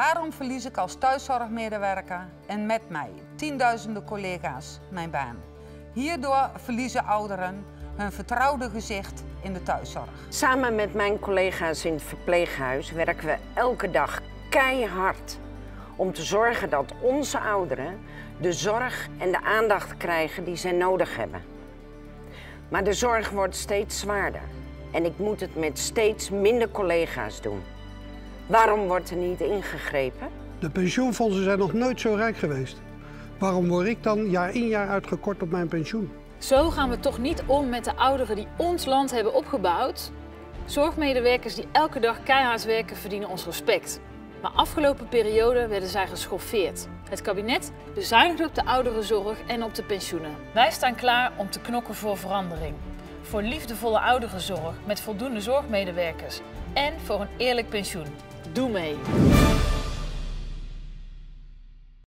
Waarom verlies ik als thuiszorgmedewerker en met mij tienduizenden collega's mijn baan? Hierdoor verliezen ouderen hun vertrouwde gezicht in de thuiszorg. Samen met mijn collega's in het verpleeghuis werken we elke dag keihard om te zorgen dat onze ouderen de zorg en de aandacht krijgen die zij nodig hebben. Maar de zorg wordt steeds zwaarder en ik moet het met steeds minder collega's doen. Waarom wordt er niet ingegrepen? De pensioenfondsen zijn nog nooit zo rijk geweest. Waarom word ik dan jaar in jaar uit gekort op mijn pensioen? Zo gaan we toch niet om met de ouderen die ons land hebben opgebouwd. Zorgmedewerkers die elke dag keihard werken verdienen ons respect. Maar afgelopen periode werden zij geschoffeerd. Het kabinet bezuinigt op de ouderenzorg en op de pensioenen. Wij staan klaar om te knokken voor verandering. Voor liefdevolle ouderenzorg met voldoende zorgmedewerkers. En voor een eerlijk pensioen. Doe mee!